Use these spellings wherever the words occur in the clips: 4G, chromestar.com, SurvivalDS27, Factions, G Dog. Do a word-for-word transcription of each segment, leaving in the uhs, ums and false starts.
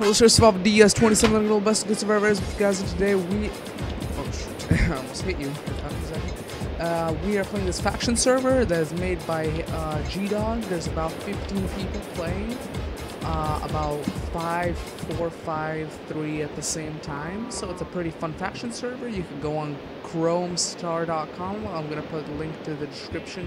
Hello, sir. SurvivalDS twenty-seven. I'm going to best good survivors guys. And today we, oh shoot, I almost hit you. Uh, we are playing this faction server that is made by uh, G Dog. There's about fifteen people playing, uh, about five, four, five, three at the same time. So it's a pretty fun faction server. You can go on chromestar dot com. I'm going to put a link to the description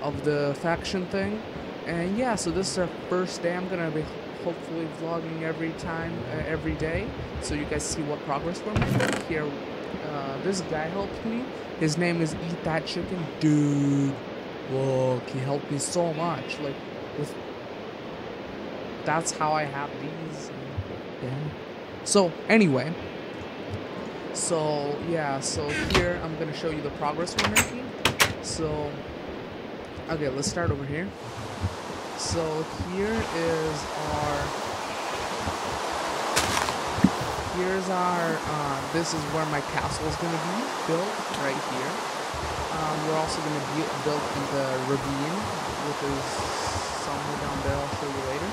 of the faction thing. And yeah, so this is our first day. I'm going to be hopefully vlogging every time, uh, every day, so you guys see what progress we're making. Here, uh, this guy helped me. His name is Eat That Chicken. Dude, look, he helped me so much. Like, with that's how I have these. Yeah. So anyway, so yeah, so here I'm gonna show you the progress we're making. So okay, let's start over here. So here is our, here's our, uh, this is where my castle is going to be built, right here. Um, we're also going to be built in the ravine, which is somewhere down there, I'll show you later.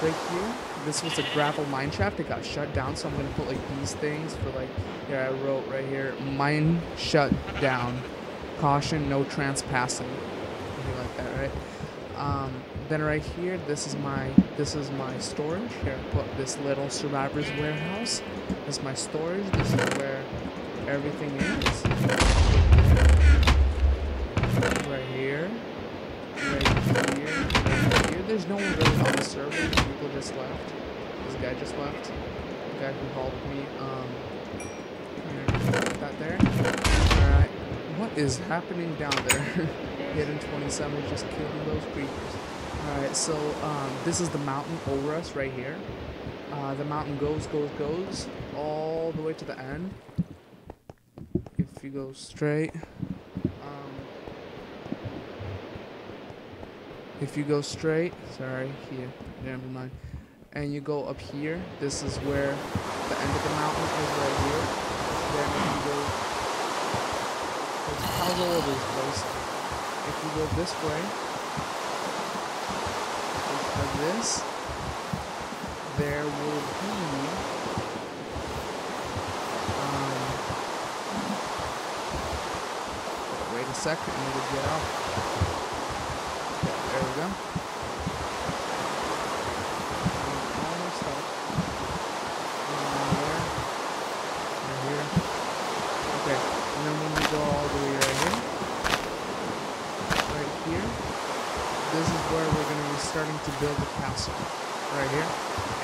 Right here, this was a gravel mine shaft, it got shut down, so I'm going to put like these things for like, here I wrote right here, mine shut down, caution, no trespassing, something like that, right? Um, then right here, this is my this is my storage. Here I put this little survivor's warehouse. This is my storage. This is where everything is. Right here, right here, right here. There's no one really on the server. People just left. This guy just left. The guy who helped me. Um, put that there. All right. What is happening down there? Hidden twenty-seven, just killing those creepers. Alright, so um, this is the mountain over us right here. Uh, the mountain goes, goes, goes all the way to the end. If you go straight. Um, if you go straight, sorry, here, never mind. And you go up here, this is where the end of the mountain is right here. Then you go, there's all over this place. If you go this way, like this, there will be, um, wait a second, I need to get out, okay, there we go, almost out, there, right here, okay, and then when we go all the way right here, here, this is where we're going to be starting to build the castle, right here,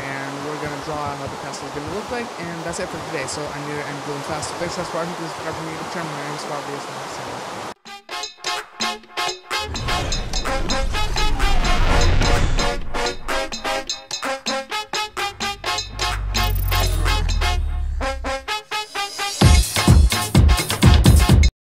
and we're going to draw out how the castle is going to look like, and that's it for today, so I need to end going fast, so thanks guys for watching, this is for our YouTube channel, my name is SurvivalDS twenty-seven.